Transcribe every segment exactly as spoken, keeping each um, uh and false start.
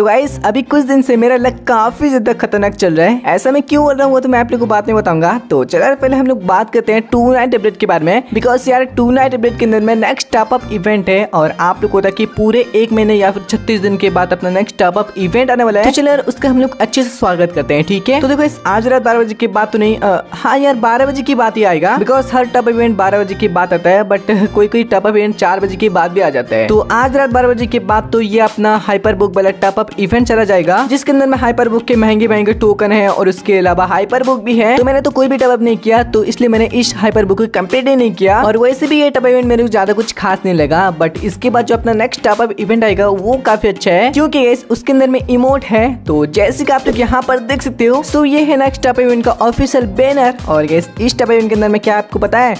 तो गाइस अभी कुछ दिन से मेरा लक काफी ज्यादा खतरनाक चल रहा है। ऐसा मैं क्यों हो रहा हूँ तो मैं आप लोगों को बात नहीं बताऊंगा। तो चलो पहले हम लोग बात करते हैं टू नाइट अपडेट के बारे में, बिकॉज यार टू नाइट अपडेट के अंदर में नेक्स्ट टॉपअप इवेंट है और आप लोग को था कि पूरे एक महीने या फिर छत्तीस दिन के बाद अपना नेक्स्ट टॉपअप इवेंट आने वाला है। तो चलो यार उसका हम लोग अच्छे से स्वागत करते हैं, ठीक है। तो देखो आज रात बारह बजे की बात तो नहीं, हाँ यार बारह बजे की बात ही आएगा, बिकॉज हर टॉपअप इवेंट बारह बजे की बात आता है, बट कोई कोई टॉपअप इवेंट चार बजे के बाद भी आ जाता है। तो आज रात बारह बजे के बाद तो ये अपना हाइपरबुक वाला टॉपअप इवेंट चला जाएगा, जिसके अंदर में हाइपरबुक के महंगे महंगे टोकन है और उसके अलावा हाइपरबुक भी है। तो मैंने तो कोई भी टॉपअप नहीं किया, तो इसलिए मैंने इस हाइपरबुक को कंप्लीट ही नहीं किया और वैसे भी ये टॉपअप इवेंट मेरे को ज्यादा कुछ खास नहीं लगा। बट इसके बाद जो अपना नेक्स्ट टॉपअप इवेंट आएगा वो काफी अच्छा है, क्योंकि उसके अंदर में इमोट है। तो जैसे कि आप लोग यहाँ पर देख सकते हो, सो ये है नेक्स्ट टॉपअप इवेंट का ऑफिशियल बैनर। और इस टॉपअप इवेंट के अंदर में क्या आपको पता है,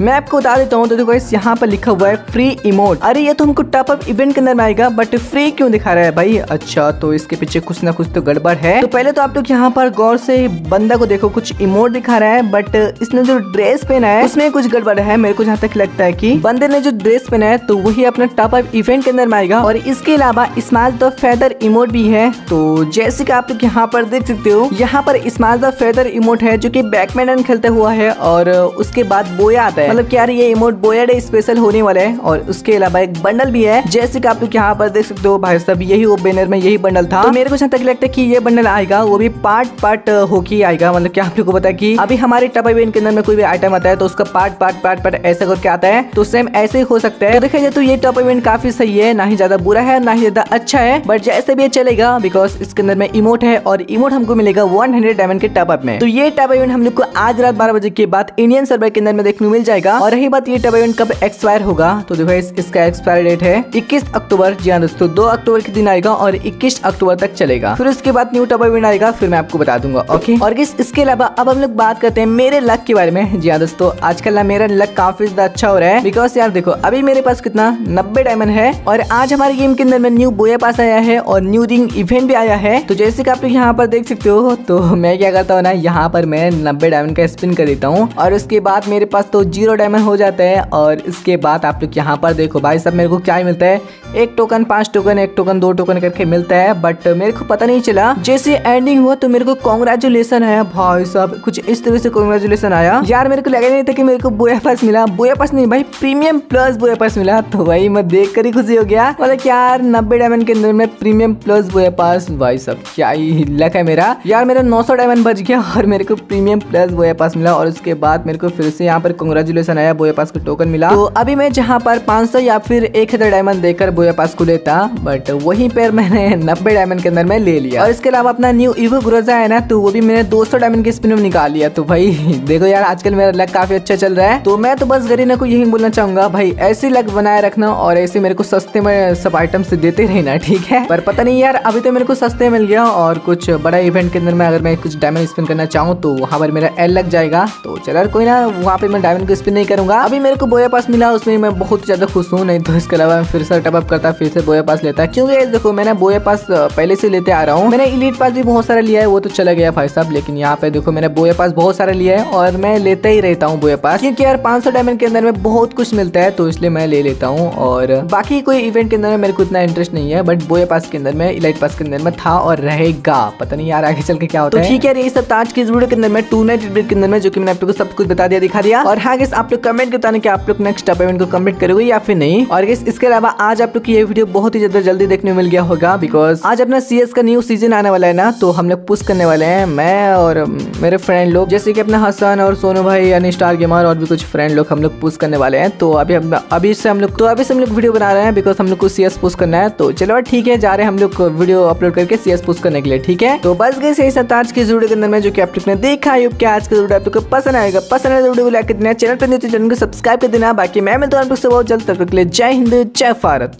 मैं आपको बता देता हूँ। तो देखो यहाँ पर लिखा हुआ है फ्री इमोट। अरे ये तो हमको टॉपअप इवेंट के अंदर में आएगा, बट फ्री क्यों दिखा रहा है भाई? अच्छा, तो इसके पीछे कुछ ना कुछ तो गड़बड़ है। तो पहले तो आप लोग यहाँ पर गौर से बंदा को देखो, कुछ इमोट दिखा रहा है, बट इसने जो ड्रेस पहना है उसमें कुछ गड़बड़ है। मेरे को जहाँ तक लगता है कि बंदे ने जो ड्रेस पहना है तो वही अपना टॉपअप इवेंट के अंदर में आएगा। और इसके अलावा स्मैश द फेदर इमोट भी है। तो जैसे की आप लोग यहाँ पर देख सकते हो, यहाँ पर स्मैश द फेदर इमोट है जो की बैडमिंटन खेलते हुआ है और उसके बाद बोया आता है, मतलब कि यार ये इमोट बोया डे स्पेशल होने वाला है। और उसके अलावा एक बंडल भी है, जैसे कि आप लोग यहाँ पर देख सकते हो। भाई साहब यही वो बैनर में यही बंडल था। तो मेरे को जहाँ तक लगता है कि ये बंडल आएगा वो भी पार्ट पार्ट होके आएगा, मतलब कि आप लोग को पता है कि अभी हमारे टॉपअप इवेंट के अंदर में कोई भी आइटम आता है तो उसका पार्ट पार्ट पार्ट पार्ट ऐसा करके आता है, तो सेम ऐसे ही हो सकता है। तो देखा जाए तो ये टॉपअप इवेंट काफी सही है, ना ही ज्यादा बुरा है ना ही ज्यादा अच्छा है, बट जैसे भी चलेगा बिकॉज इसके अंदर में इमोट है और इमोट हमको मिलेगा वन हंड्रेड डायमंड के टॉपअप में। तो ये टॉपअप इवेंट हम लोग को आज रात बारह बजे के बाद इंडियन सर्वर के अंदर में देखने को मिल जाएगा। और रही बात ये टॉपअप इवेंट कब एक्सपायर होगा, तो देखो इसका एक्सपायर डेट है इक्कीस अक्टूबर। जी हाँ दोस्तों, दो अक्टूबर के दिन आएगा और इक्कीस अक्टूबर तक चलेगा। फिर उसके बाद न्यू टॉपअप इवेंट आएगा, फिर मैं आपको बता दूंगा, ओके। और किस इसके अलावा अब हम लोग बात करते हैं मेरे लक के बारे में। जी हाँ दोस्तों, आजकल मेरा लक काफी ज्यादा अच्छा हो रहा है, बिकॉज यार देखो अभी मेरे पास कितना नब्बे डायमंड है और आज हमारे गेम के अंदर में न्यू बोया पास आया है और न्यू रिंग इवेंट भी आया है। तो जैसे कि आप लोग यहाँ पर देख सकते हो, तो मैं क्या करता हूँ ना, यहाँ पर मैं नब्बे डायमंड का स्पिन कर देता हूँ और उसके बाद मेरे पास तो जीरो डायमंड हो जाता है। और इसके बाद आप लोग यहाँ पर देखो भाई साहब मेरे को क्या मिलता है, एक टोकन, पांच टोकन, एक टोकन, दो टोकन करके मिलता है, बट मेरे को पता नहीं चला। जैसे एंडिंग हुआ तो मेरे को कांग्रेचुलेशन है भाई साहब, कुछ इस तरह से कांग्रेचुलेशन आया। यार मेरे को लगा नहीं था कि मेरे को बोया पास मिला, बोया पास नहीं भाई प्रीमियम प्लस बोया पास मिला। तो भाई मैं देख कर ही खुशी हो गया, मतलब यार नब्बे डायमंड के अंदर में प्रीमियम प्लस बोया पास, भाई साहब क्या ही लक है मेरा। यार मेरा नौ सौ डायमंड बच गया और मेरे को प्रीमियम प्लस बोया पास मिला। और उसके बाद मेरे को फिर से यहाँ पर कांग्रेचुलेशन आया, बोया पास को टोकन मिला। तो अभी मैं जहाँ पर पाँच सौ या फिर एक हजार डायमंड देकर बोया पास को लेता, बट वहीं पर मैंने नब्बे डायमंड के अंदर में ले लिया। और इसके अलावा अपना न्यू इवो ग्रोजा है ना, तो वो भी मैंने दो सौ डायमंड के स्पिन में निकाल लिया। तो भाई देखो यार आजकल मेरा लक काफी अच्छा चल रहा है। तो मैं तो बस गरीना को यही बोलना चाहूंगा, भाई ऐसे लक बनाए रखना और ऐसे मेरे को सस्ते में सब आइटम से देते रहना, ठीक है। पर पता नहीं यार, अभी तो मेरे को सस्ते मिल गया और कुछ बड़ा इवेंट के अंदर में अगर मैं कुछ डायमंड स्पिन करना चाहूँ तो वहाँ पर मेरा एल लग जाएगा। तो चलो कोई ना, वहाँ पे मैं डायमंड को स्पिन नहीं करूंगा। अभी मेरे को बोया पास मिला, उसमें मैं बहुत ज्यादा खुश हूँ, नहीं तो इसके अलावा मैं फिर से टॉपअप करता, फिर से बोया पास लेता, क्योंकि देखो मैंने बोया पास पहले से लेते आ रहा हूँ। मैंने इलीट पास भी बहुत सारा लिया है, वो तो चला गया भाई साहब, लेकिन यहाँ पे देखो मैंने बोया पास बहुत सारा लिया है और मैं लेता ही रहता हूँ बोया पास, क्योंकि यार पाँच सौ डायमंड के अंदर में बहुत कुछ मिलता है, तो इसलिए मैं ले लेता हूँ। और बाकी कोई इवेंट के अंदर में मेरे को इतना इंटरेस्ट नहीं है, बट बोया पास के अंदर में, इलीट पास के अंदर में था और रहेगा, पता नहीं यार आगे चल के क्या होता है। ठीक है, यही सब आज की इस वीडियो के अंदर में टू नाइट इवेंट के अंदर में, जो कि मैंने आपको सब कुछ बता दिया, दिखा दिया। और हाँ गाइस, आप लोग कमेंट बताने कि आप लोग नेक्स्ट टॉपअप इवेंट को कंप्लीट करोगे या फिर नहीं। और गाइस इसके अलावा आज आप लोग की ये वीडियो बहुत ही ज्यादा जल्दी देखने मिल गया होगा, बिकॉज आज अपना सीएस का न्यू सीजन आने वाला है ना, तो हम लोग पुश करने वाले हैं, मैं और मेरे फ्रेंड लोग, जैसे कि अपना हसन और सोनू भाई यानी स्टार गेमर और भी कुछ फ्रेंड लोग हम लोग पुश करने वाले हैं। तो अभी अभी से हम लोग तो अभी से हम लोग वीडियो बना रहे हैं, बिकॉज हम लोग को सीएस पुश करना है। तो चलो ठीक है, जा रहे हैं हम लोग वीडियो अपलोड करके सीएस पुश करने के लिए, ठीक है। तो बस गाइस यही सब आज की वीडियो के अंदर में, जो कि आप लोग ने देखा है, आज का वीडियो आप लोग को पसंद आएगा। पसंद आए तो वीडियो को लाइक कर देना, चैनल पर नीचे चैनल को सब्सक्राइब कर देना। बाकी मैं मिलता हूं आप लोग से बहुत जल्द, तब तक के लिए जय हिंद जय भारत।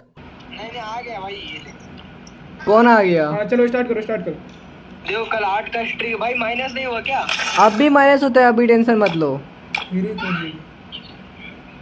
आ गया भाई, कौन आ गया? आ, चलो स्टार्ट करो स्टार्ट करो। देखो कल आठ का स्ट्रीक भाई माइनस नहीं हुआ क्या? अब भी माइनस होता है, अभी टेंशन मत लो।